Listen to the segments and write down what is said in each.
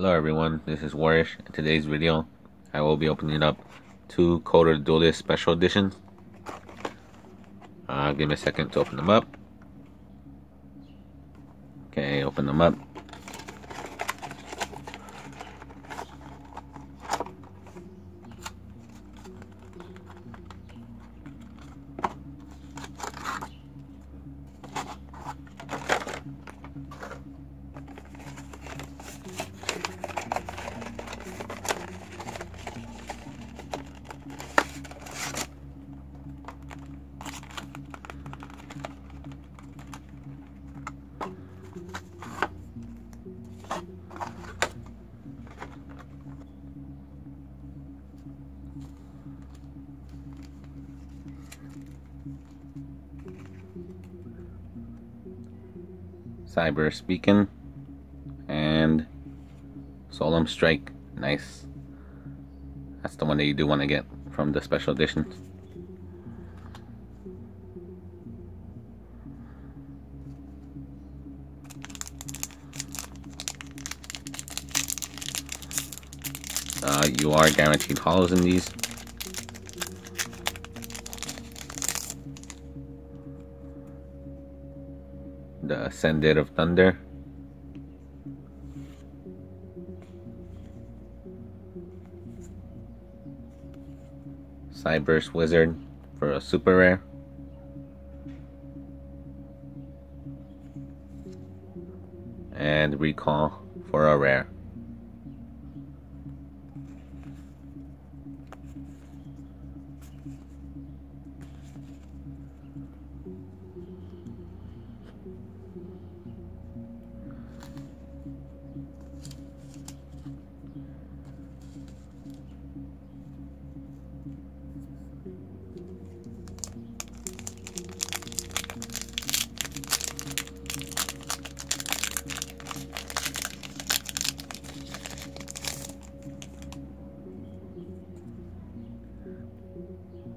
Hello everyone, this is Warish. In today's video, I will be opening up two Code of the Duelist special editions. Give me a second to open them up. Okay, open them up. Cyber Beacon and Solemn Strike. Nice. That's the one that you do want to get from the special editions. You are guaranteed hollows in these. The Ascendant of Thunder, Cyber's Wizard for a super rare, and Recall for a rare.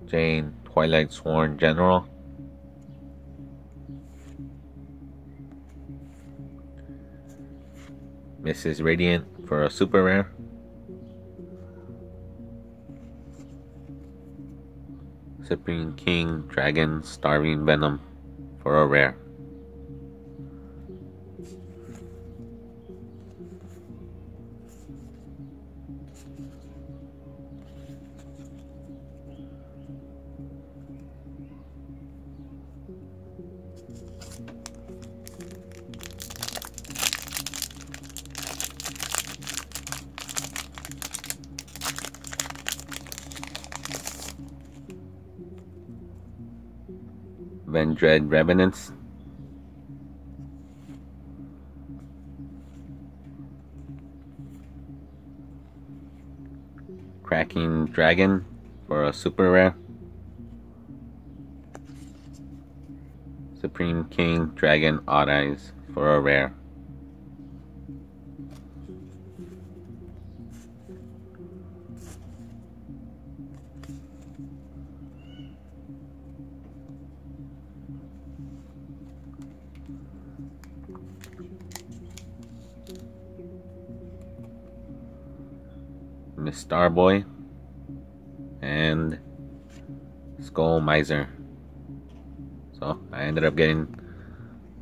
Jane, Twilight Sworn General, Mrs. Radiant for a super rare, Supreme King Dragon Starving Venom for a rare. Vendread Revenants, Cracking Dragon for a super rare, Supreme King Dragon Odd Eyes for a rare. Starboy and Skull Miser. So I ended up getting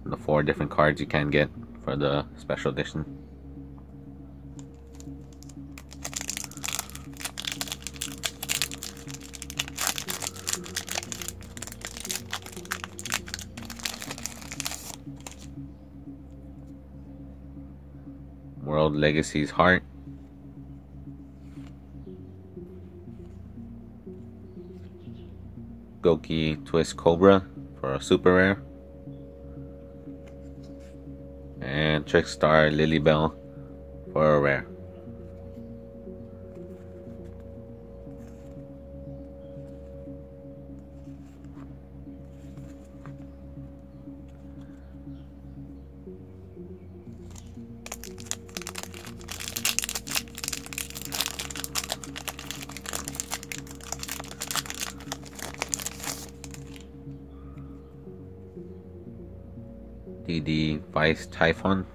the four different cards you can get for the special edition. World Legacy's Heart, Goki Twist Cobra for a super rare, and Trickstar Lilybell for a rare. ID Vice Typhon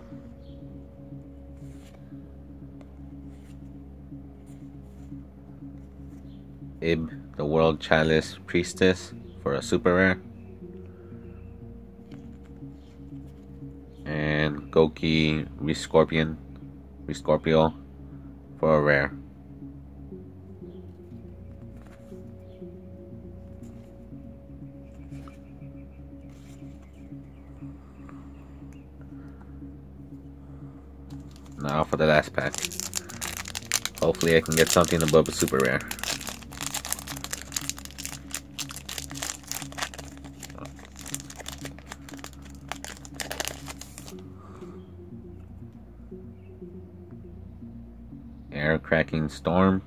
Ib, the World Chalice Priestess, for a super rare. And Goki Rescorpion Rescorpio for a rare. Now for the last pack. Hopefully I can get something above a super rare. Aircracking Storm.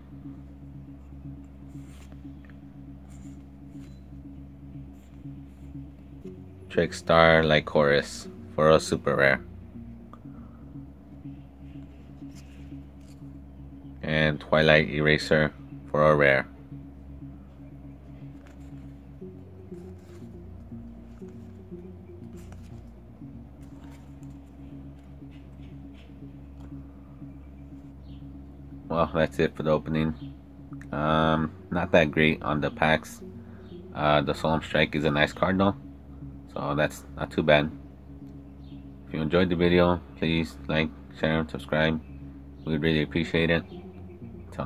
Trickstar Lycoris for a super rare. And Twilight Eraser for a rare. Well, that's it for the opening. Not that great on the packs. The Solemn Strike is a nice card though, so that's not too bad. If you enjoyed the video, please like, share, and subscribe. We'd really appreciate it. Until